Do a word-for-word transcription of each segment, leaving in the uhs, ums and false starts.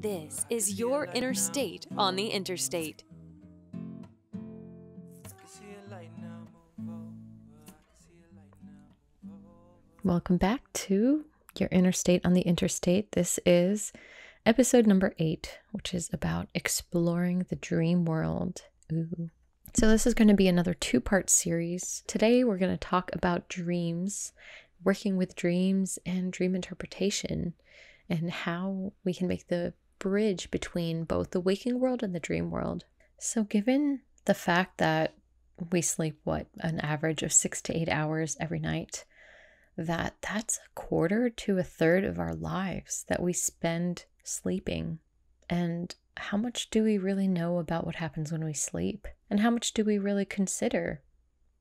This is your inner state on the interstate. Welcome back to Your Inner State on the Interstate. This is episode number eight, which is about exploring the dream world. Ooh. So this is going to be another two-part series. Today we're going to talk about dreams, working with dreams and dream interpretation, and how we can make the bridge between both the waking world and the dream world. So given the fact that we sleep, what, an average of six to eight hours every night, that that's a quarter to a third of our lives that we spend sleeping. And how much do we really know about what happens when we sleep? And how much do we really consider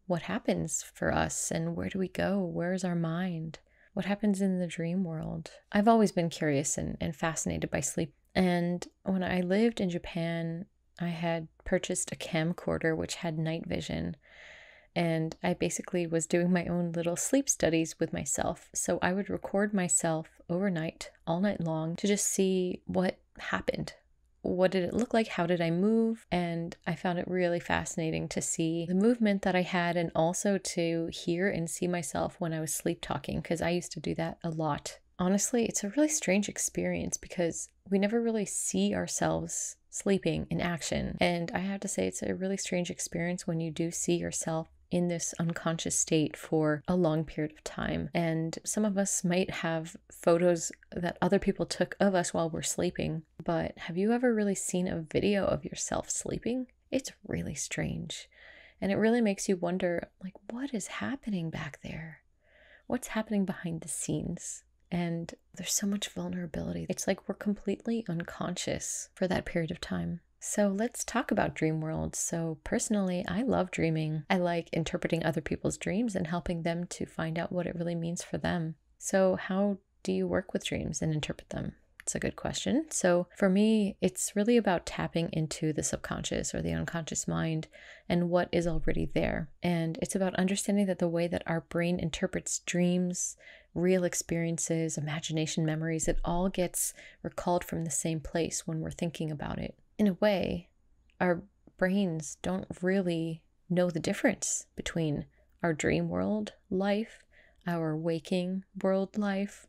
what happens for us? And where do we go? Where is our mind? What happens in the dream world? I've always been curious and, and fascinated by sleep. And when I lived in Japan, I had purchased a camcorder which had night vision. And I basically was doing my own little sleep studies with myself. So I would record myself overnight, all night long, to just see what happened. What did it look like? How did I move? And I found it really fascinating to see the movement that I had, and also to hear and see myself when I was sleep talking, because I used to do that a lot. Honestly, it's a really strange experience because we never really see ourselves sleeping in action. And I have to say, it's a really strange experience when you do see yourself in this unconscious state for a long period of time. And some of us might have photos that other people took of us while we're sleeping, but have you ever really seen a video of yourself sleeping? It's really strange. And it really makes you wonder, like, what is happening back there? What's happening behind the scenes? And there's so much vulnerability. It's like we're completely unconscious for that period of time. So let's talk about dream world. So personally, I love dreaming. I like interpreting other people's dreams and helping them to find out what it really means for them. So how do you work with dreams and interpret them? It's a good question. So for me, it's really about tapping into the subconscious or the unconscious mind and what is already there. And it's about understanding that the way that our brain interprets dreams, real experiences, imagination, memories, it all gets recalled from the same place when we're thinking about it. In a way, our brains don't really know the difference between our dream world life, our waking world life,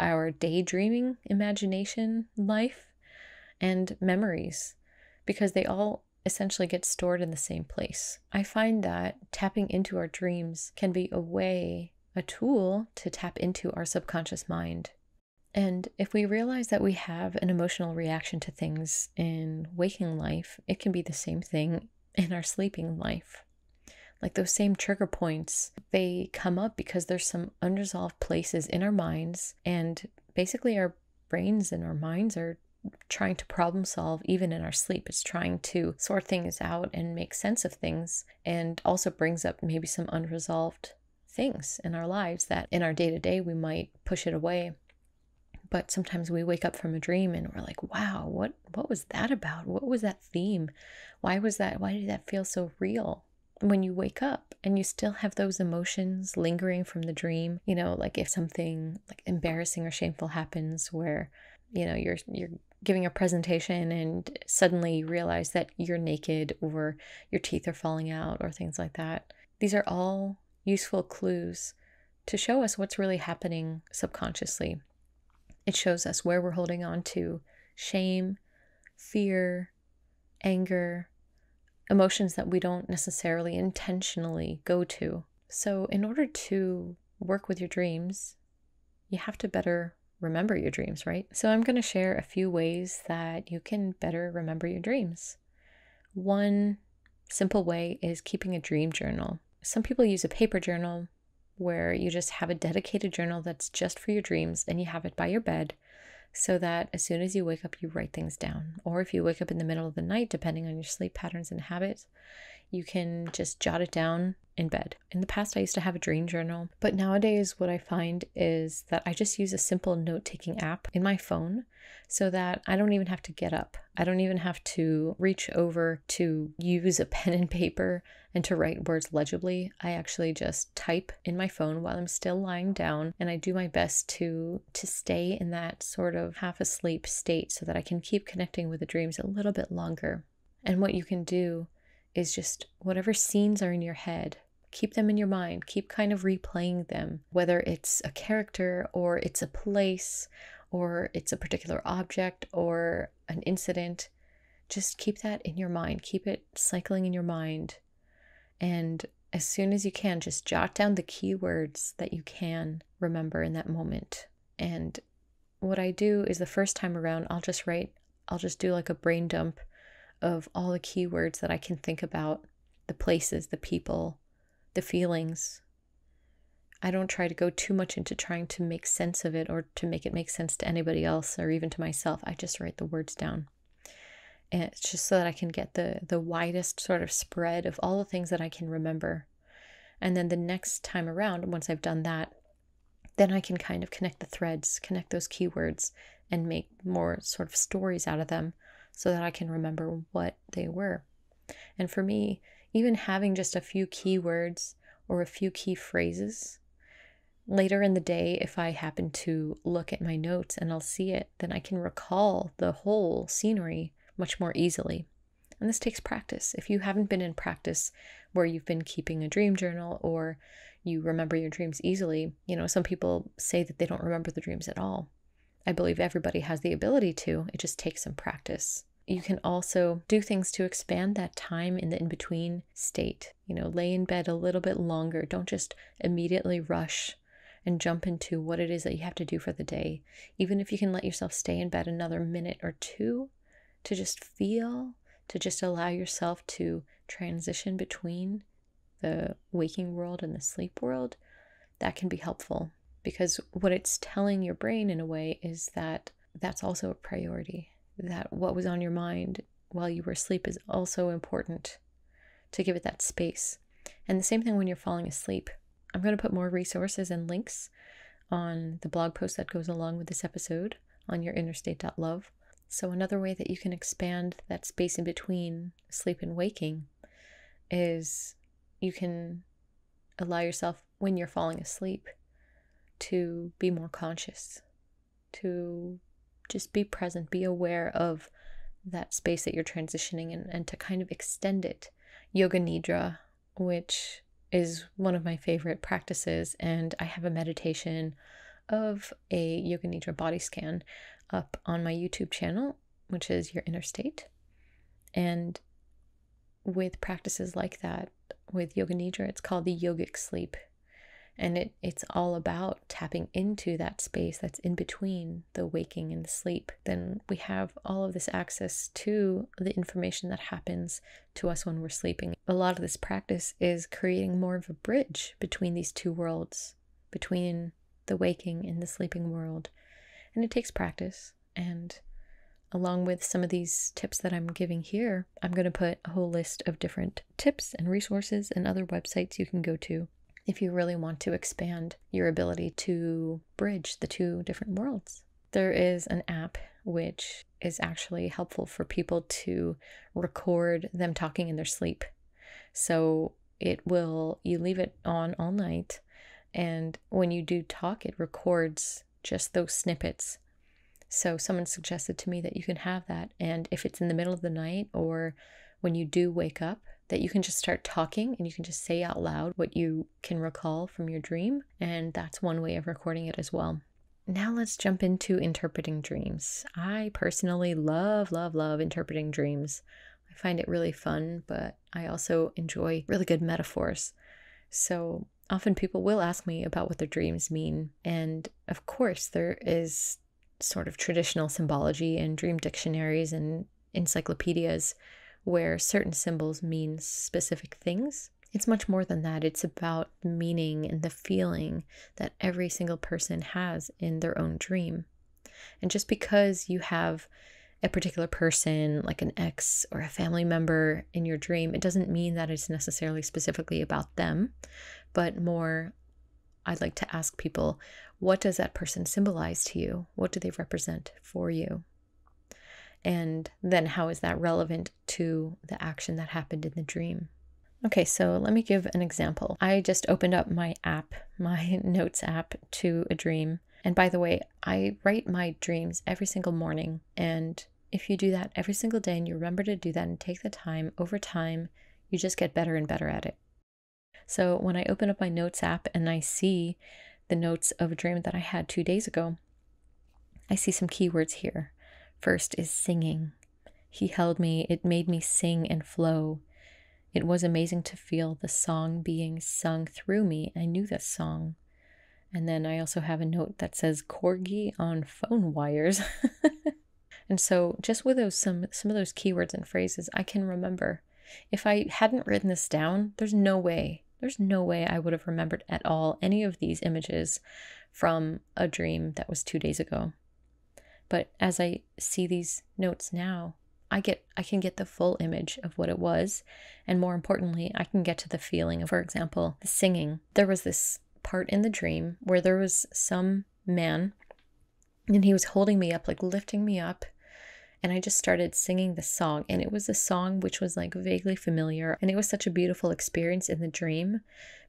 our daydreaming imagination life, and memories, because they all essentially get stored in the same place. I find that tapping into our dreams can be a way, a tool to tap into our subconscious mind. And if we realize that we have an emotional reaction to things in waking life, it can be the same thing in our sleeping life. Like those same trigger points, they come up because there's some unresolved places in our minds, and basically our brains and our minds are trying to problem solve even in our sleep. It's trying to sort things out and make sense of things, and also brings up maybe some unresolved things in our lives that in our day-to-day we might push it away. But sometimes we wake up from a dream and we're like, wow, what, what was that about? What was that theme? Why was that? Why did that feel so real? When you wake up and you still have those emotions lingering from the dream, you know, like if something like embarrassing or shameful happens where, you know, you're, you're giving a presentation and suddenly you realize that you're naked or your teeth are falling out or things like that. These are all useful clues to show us what's really happening subconsciously. It shows us where we're holding on to shame, fear, anger, emotions that we don't necessarily intentionally go to. So in order to work with your dreams, you have to better remember your dreams, right? So I'm going to share a few ways that you can better remember your dreams. One simple way is keeping a dream journal. Some people use a paper journal, where you just have a dedicated journal that's just for your dreams, and you have it by your bed so that as soon as you wake up, you write things down. Or if you wake up in the middle of the night, depending on your sleep patterns and habits, you can just jot it down in bed. In the past, I used to have a dream journal, but nowadays what I find is that I just use a simple note-taking app in my phone so that I don't even have to get up. I don't even have to reach over to use a pen and paper and to write words legibly. I actually just type in my phone while I'm still lying down, and I do my best to to stay in that sort of half asleep state so that I can keep connecting with the dreams a little bit longer. And what you can do is just whatever scenes are in your head, keep them in your mind, keep kind of replaying them, whether it's a character or it's a place or it's a particular object or an incident. Just keep that in your mind, keep it cycling in your mind. And as soon as you can, just jot down the keywords that you can remember in that moment. And what I do is the first time around, I'll just write, I'll just do like a brain dump of all the keywords that I can think about, the places, the people, the feelings. I don't try to go too much into trying to make sense of it or to make it make sense to anybody else or even to myself. I just write the words down. And it's just so that I can get the, the widest sort of spread of all the things that I can remember. And then the next time around, once I've done that, then I can kind of connect the threads, connect those keywords, and make more sort of stories out of them, so that I can remember what they were. And for me, even having just a few keywords or a few key phrases, later in the day, if I happen to look at my notes and I'll see it, then I can recall the whole scenery much more easily. And this takes practice. If you haven't been in practice where you've been keeping a dream journal or you remember your dreams easily, you know, some people say that they don't remember the dreams at all. I believe everybody has the ability to, it just takes some practice. You can also do things to expand that time in the in-between state. You know, lay in bed a little bit longer. Don't just immediately rush and jump into what it is that you have to do for the day. Even if you can let yourself stay in bed another minute or two to just feel, to just allow yourself to transition between the waking world and the sleep world, that can be helpful. Because what it's telling your brain in a way is that that's also a priority, that what was on your mind while you were asleep is also important, to give it that space. And the same thing when you're falling asleep. I'm going to put more resources and links on the blog post that goes along with this episode on your inner state dot love. So another way that you can expand that space in between sleep and waking is you can allow yourself, when you're falling asleep, to be more conscious, to just be present, be aware of that space that you're transitioning in, and to kind of extend it. Yoga Nidra, which is one of my favorite practices, and I have a meditation of a Yoga Nidra body scan up on my YouTube channel, which is Your Inner State. And with practices like that, with Yoga Nidra, it's called the yogic sleep. And it, it's all about tapping into that space that's in between the waking and the sleep. Then we have all of this access to the information that happens to us when we're sleeping. A lot of this practice is creating more of a bridge between these two worlds, between the waking and the sleeping world. And it takes practice. And along with some of these tips that I'm giving here, I'm going to put a whole list of different tips and resources and other websites you can go to if you really want to expand your ability to bridge the two different worlds. There is an app which is actually helpful for people to record them talking in their sleep. So it will, you leave it on all night, and when you do talk, it records just those snippets. So someone suggested to me that you can have that, and if it's in the middle of the night or when you do wake up, that you can just start talking and you can just say out loud what you can recall from your dream. And that's one way of recording it as well. Now let's jump into interpreting dreams. I personally love, love, love interpreting dreams. I find it really fun, but I also enjoy really good metaphors. So often people will ask me about what their dreams mean. And of course, there is sort of traditional symbology and dream dictionaries and encyclopedias where certain symbols mean specific things. It's much more than that. It's about the meaning and the feeling that every single person has in their own dream. And just because you have a particular person, like an ex or a family member in your dream, it doesn't mean that it's necessarily specifically about them, but more, I'd like to ask people, what does that person symbolize to you? What do they represent for you? And then how is that relevant to the action that happened in the dream? Okay, so let me give an example. I just opened up my app, my notes app, to a dream. And by the way, I write my dreams every single morning. And if you do that every single day and you remember to do that and take the time, over time, you just get better and better at it. So when I open up my notes app and I see the notes of a dream that I had two days ago, I see some keywords here. First is singing. He held me. It made me sing and flow. It was amazing to feel the song being sung through me. I knew that song. And then I also have a note that says corgi on phone wires. And so just with those some, some of those keywords and phrases, I can remember. If I hadn't written this down, there's no way, there's no way I would have remembered at all any of these images from a dream that was two days ago. But as I see these notes now, I get, I can get the full image of what it was. And more importantly, I can get to the feeling of, for example, the singing. There was this part in the dream where there was some man and he was holding me up, like lifting me up. And I just started singing the song, and it was a song which was like vaguely familiar. And it was such a beautiful experience in the dream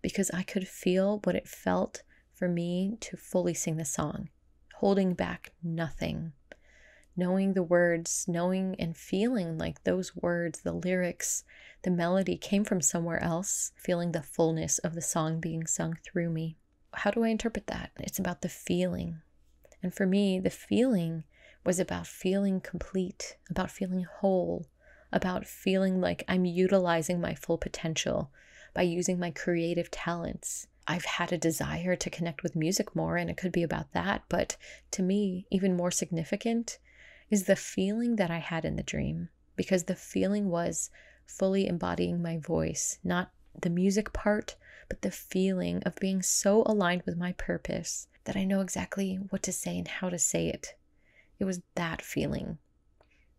because I could feel what it felt for me to fully sing the song, holding back nothing, knowing the words, knowing and feeling like those words, the lyrics, the melody came from somewhere else, feeling the fullness of the song being sung through me. How do I interpret that? It's about the feeling. And for me, the feeling was about feeling complete, about feeling whole, about feeling like I'm utilizing my full potential by using my creative talents. I've had a desire to connect with music more, and it could be about that. But to me, even more significant is the feeling that I had in the dream, because the feeling was fully embodying my voice, not the music part, but the feeling of being so aligned with my purpose that I know exactly what to say and how to say it. It was that feeling,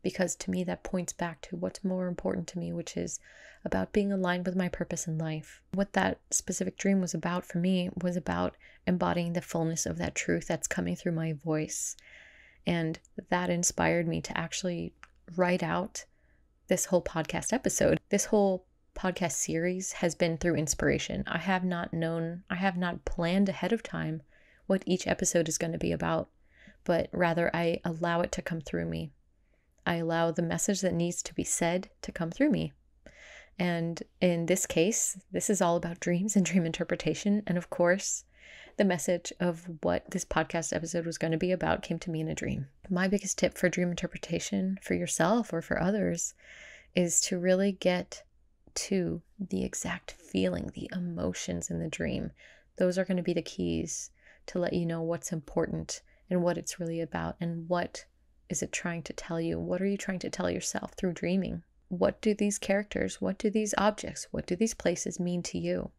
because to me that points back to what's more important to me, which is about being aligned with my purpose in life. What that specific dream was about for me was about embodying the fullness of that truth that's coming through my voice. And that inspired me to actually write out this whole podcast episode. This whole podcast series has been through inspiration. I have not known, I have not planned ahead of time what each episode is going to be about, but rather I allow it to come through me. I allow the message that needs to be said to come through me. And in this case, this is all about dreams and dream interpretation. And of course, the message of what this podcast episode was going to be about came to me in a dream. My biggest tip for dream interpretation for yourself or for others is to really get to the exact feeling, the emotions in the dream. Those are going to be the keys to let you know what's important and what it's really about, and what is it trying to tell you? What are you trying to tell yourself through dreaming? What do these characters, what do these objects, what do these places mean to you?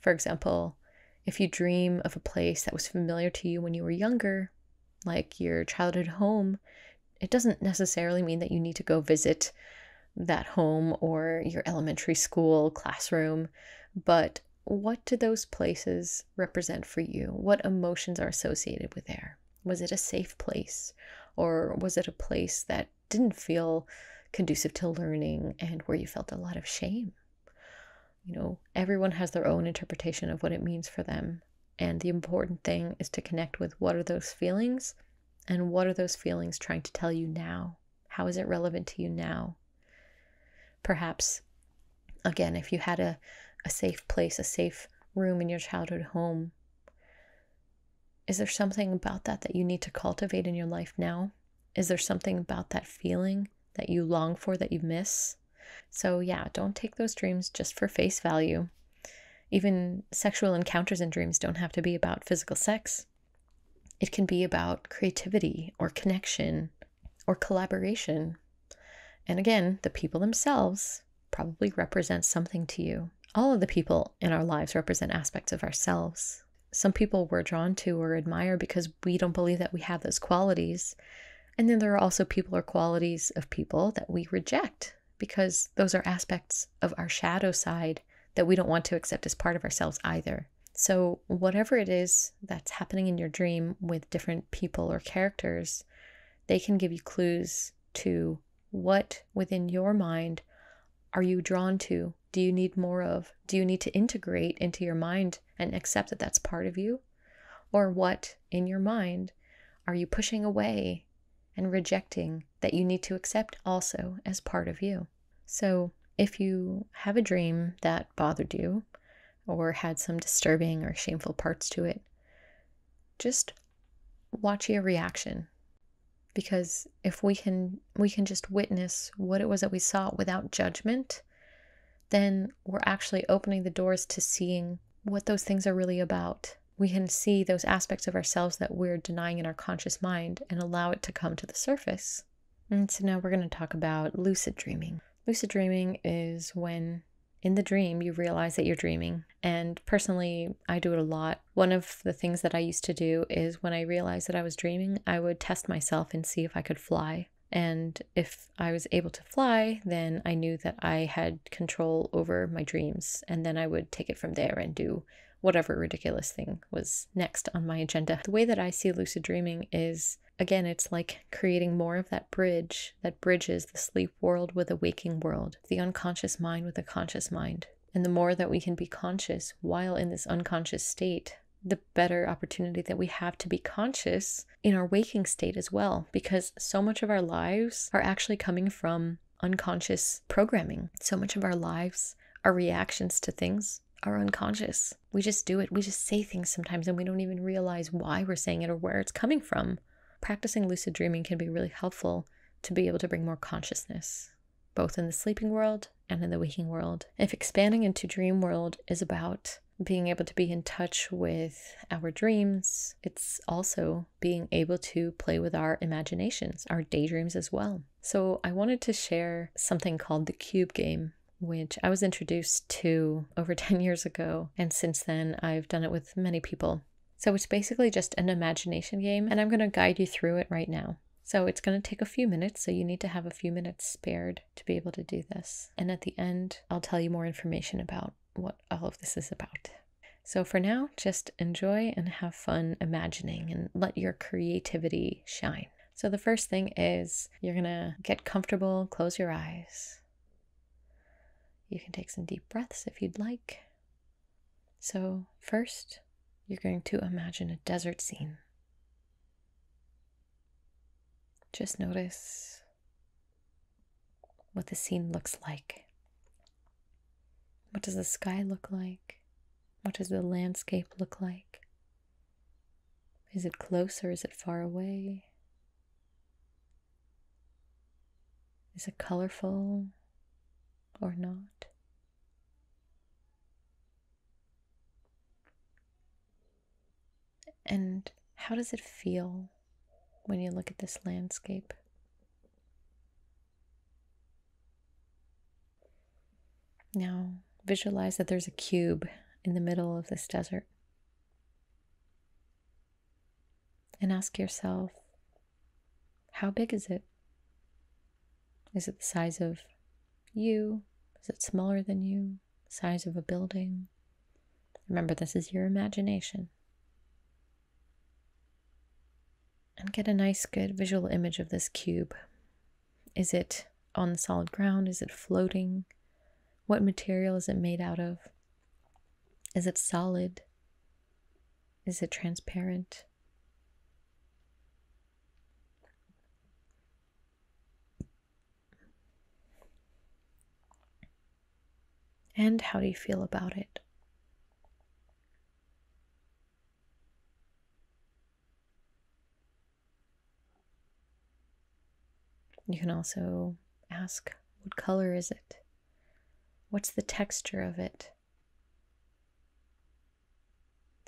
For example, if you dream of a place that was familiar to you when you were younger, like your childhood home, it doesn't necessarily mean that you need to go visit that home or your elementary school classroom, but what do those places represent for you? What emotions are associated with there? Was it a safe place? Or was it a place that didn't feel conducive to learning and where you felt a lot of shame? You know, everyone has their own interpretation of what it means for them. And the important thing is to connect with, what are those feelings? And what are those feelings trying to tell you now? How is it relevant to you now? Perhaps, again, if you had a a safe place, a safe room in your childhood home, is there something about that that you need to cultivate in your life now? Is there something about that feeling that you long for, that you miss? So yeah, don't take those dreams just for face value. Even sexual encounters in dreams don't have to be about physical sex. It can be about creativity or connection or collaboration. And again, the people themselves probably represent something to you. All of the people in our lives represent aspects of ourselves. Some people we're drawn to or admire because we don't believe that we have those qualities. And then there are also people or qualities of people that we reject because those are aspects of our shadow side that we don't want to accept as part of ourselves either. So whatever it is that's happening in your dream with different people or characters, they can give you clues to what within your mind are you drawn to? Do you need more of? Do you need to integrate into your mind and accept that that's part of you? Or what in your mind are you pushing away and rejecting that you need to accept also as part of you? So if you have a dream that bothered you or had some disturbing or shameful parts to it, just watch your reaction. Because if we can, we can just witness what it was that we saw without judgment, then we're actually opening the doors to seeing what those things are really about. We can see those aspects of ourselves that we're denying in our conscious mind and allow it to come to the surface. And so now we're going to talk about lucid dreaming. Lucid dreaming is when in the dream you realize that you're dreaming. And personally, I do it a lot. One of the things that I used to do is when I realized that I was dreaming, I would test myself and see if I could fly. And if I was able to fly, then I knew that I had control over my dreams. And then I would take it from there and do whatever ridiculous thing was next on my agenda. The way that I see lucid dreaming is, again, it's like creating more of that bridge that bridges the sleep world with a waking world, the unconscious mind with the conscious mind. And the more that we can be conscious while in this unconscious state, the better opportunity that we have to be conscious in our waking state as well, because so much of our lives are actually coming from unconscious programming. So much of our lives, our reactions to things are unconscious. We just do it. We just say things sometimes and we don't even realize why we're saying it or where it's coming from. Practicing lucid dreaming can be really helpful to be able to bring more consciousness, both in the sleeping world and in the waking world. If expanding into dream world is about being able to be in touch with our dreams, it's also being able to play with our imaginations, our daydreams as well. So I wanted to share something called the cube game, which I was introduced to over ten years ago. And since then, I've done it with many people. So it's basically just an imagination game, and I'm going to guide you through it right now. So it's going to take a few minutes, so you need to have a few minutes spared to be able to do this. And at the end, I'll tell you more information about what all of this is about. So for now, just enjoy and have fun imagining and let your creativity shine. So the first thing is you're going to get comfortable, close your eyes. You can take some deep breaths if you'd like. So first, you're going to imagine a desert scene. Just notice what the scene looks like. What does the sky look like? What does the landscape look like? Is it close or is it far away? Is it colorful or not? And how does it feel when you look at this landscape? Now, visualize that there's a cube in the middle of this desert. And ask yourself, how big is it? Is it the size of you? Is it smaller than you? Size of a building? Remember, this is your imagination. And get a nice, good visual image of this cube. Is it on the solid ground? Is it floating? What material is it made out of? Is it solid? Is it transparent? And how do you feel about it? You can also ask, what color is it? What's the texture of it?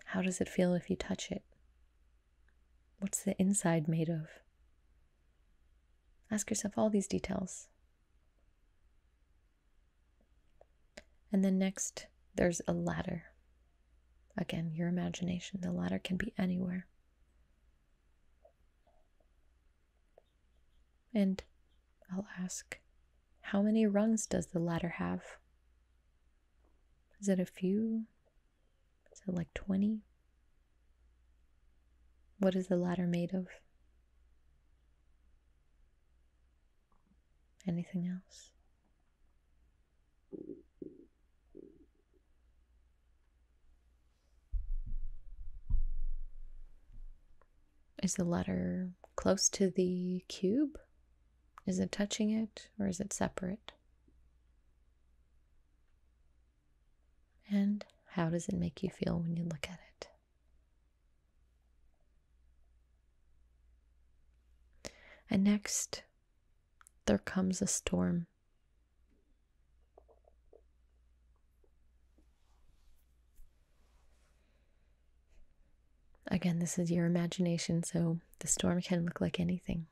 How does it feel if you touch it? What's the inside made of? Ask yourself all these details. And then next, there's a ladder. Again, your imagination. The ladder can be anywhere. And I'll ask, how many rungs does the ladder have? Is it a few? Is it like twenty? What is the ladder made of? Anything else? Is the ladder close to the cube? Is it touching it, or is it separate? And how does it make you feel when you look at it? And next, there comes a storm. Again, this is your imagination, so the storm can look like anything.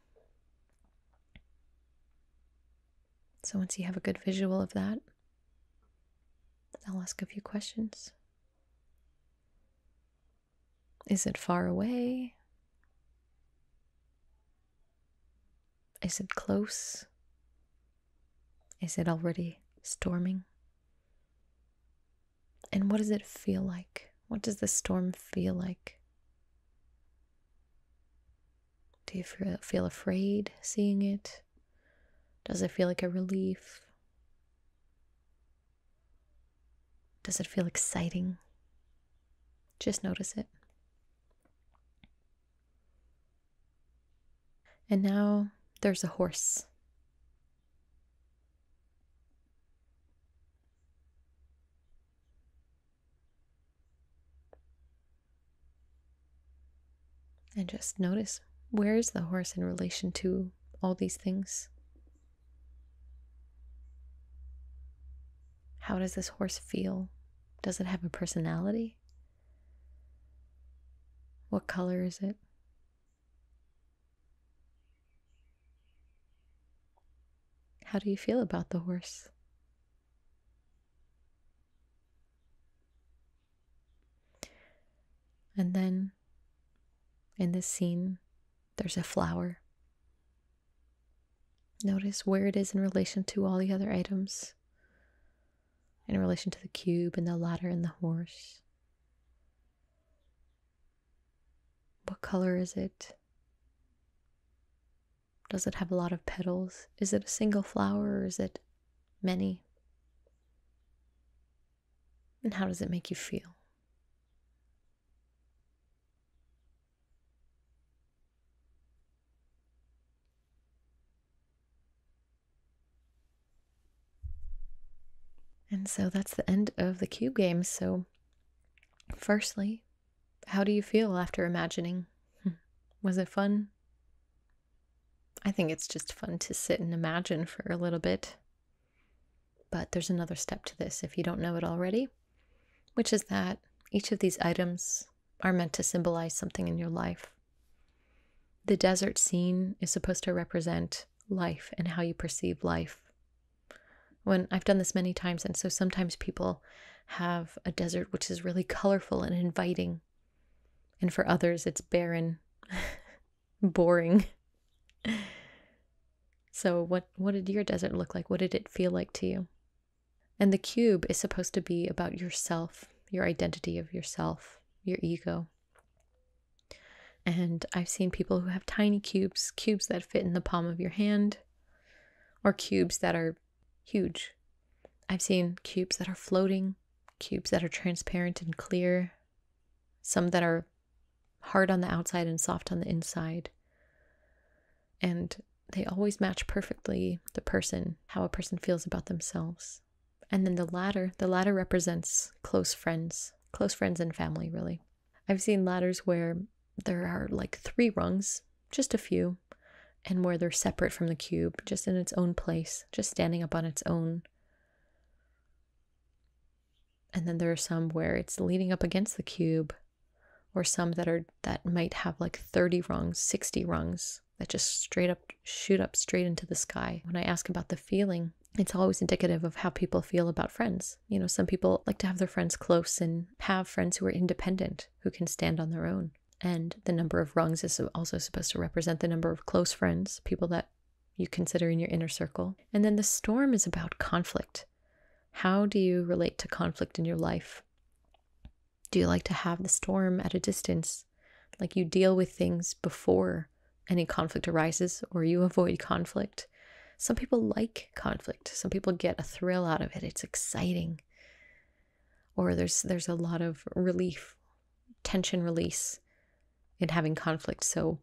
So once you have a good visual of that, I'll ask a few questions. Is it far away? Is it close? Is it already storming? And what does it feel like? What does the storm feel like? Do you feel afraid seeing it? Does it feel like a relief? Does it feel exciting? Just notice it. And now there's a horse. And just notice, where is the horse in relation to all these things? How does this horse feel? Does it have a personality? What color is it? How do you feel about the horse? And then, in this scene, there's a flower. Notice where it is in relation to all the other items, in relation to the cube and the ladder and the horse. What color is it? Does it have a lot of petals? Is it a single flower, or is it many? And how does it make you feel? And so that's the end of the cube game. So firstly, how do you feel after imagining? Was it fun? I think it's just fun to sit and imagine for a little bit, but there's another step to this if you don't know it already, which is that each of these items are meant to symbolize something in your life. The desert scene is supposed to represent life and how you perceive life. When I've done this many times, and so sometimes people have a desert which is really colorful and inviting, and for others it's barren, boring. So what, what did your desert look like? What did it feel like to you? And the cube is supposed to be about yourself, your identity of yourself, your ego. And I've seen people who have tiny cubes, cubes that fit in the palm of your hand, or cubes that are huge. I've seen cubes that are floating, cubes that are transparent and clear, some that are hard on the outside and soft on the inside. And they always match perfectly the person, how a person feels about themselves. And then the ladder, the ladder represents close friends, close friends and family, really. I've seen ladders where there are like three rungs, just a few, and where they're separate from the cube, just in its own place, just standing up on its own. And then there are some where it's leaning up against the cube, or some that are that might have like thirty rungs, sixty rungs, that just straight up shoot up straight into the sky. When I ask about the feeling, it's always indicative of how people feel about friends. You know, some people like to have their friends close and have friends who are independent, who can stand on their own. And the number of rungs is also supposed to represent the number of close friends, people that you consider in your inner circle. And then the storm is about conflict. How do you relate to conflict in your life? Do you like to have the storm at a distance? Like you deal with things before any conflict arises, or you avoid conflict. Some people like conflict. Some people get a thrill out of it. It's exciting. Or there's there's a lot of relief, tension release in having conflict. So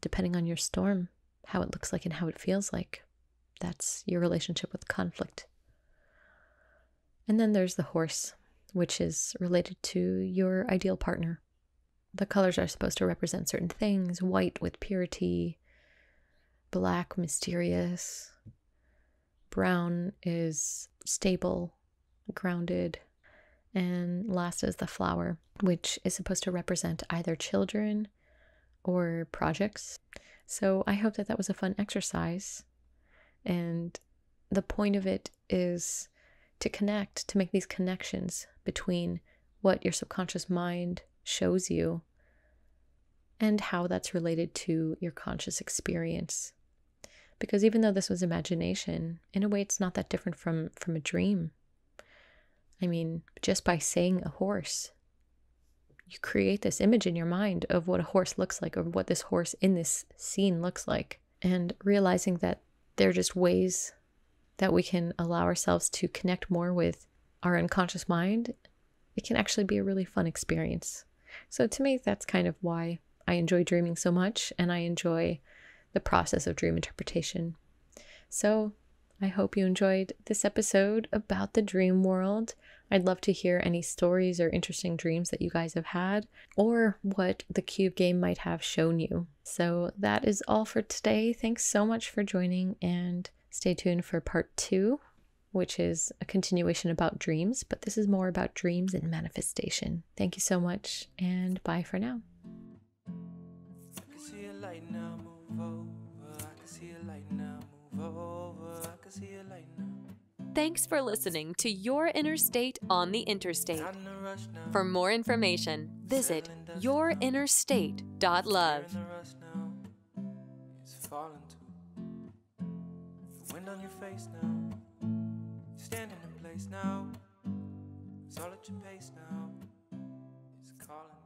depending on your storm, how it looks like and how it feels like, that's your relationship with conflict. And then there's the horse, which is related to your ideal partner. The colors are supposed to represent certain things: white with purity, black mysterious, brown is stable, grounded, and last is the flower, which is supposed to represent either children or projects. So I hope that that was a fun exercise, and the point of it is to connect, to make these connections between what your subconscious mind shows you and how that's related to your conscious experience. Because even though this was imagination, in a way it's not that different from from a dream. I mean, just by saying a horse, you create this image in your mind of what a horse looks like, or what this horse in this scene looks like, and realizing that they're just ways that we can allow ourselves to connect more with our unconscious mind. It can actually be a really fun experience. So to me, that's kind of why I enjoy dreaming so much, and I enjoy the process of dream interpretation. So I hope you enjoyed this episode about the dream world. I'd love to hear any stories or interesting dreams that you guys have had, or what the cube game might have shown you. So that is all for today. Thanks so much for joining, and stay tuned for part two, which is a continuation about dreams, but this is more about dreams and manifestation. Thank you so much, and bye for now. I can see a light now move over. I can see a light now move over. I can see a light now. Thanks for listening to Your Inner State on the Interstate. For more information, visit your inner state dot love. It's falling too. The wind on your face now. Standing in place now. It's all at your pace now. It's calling.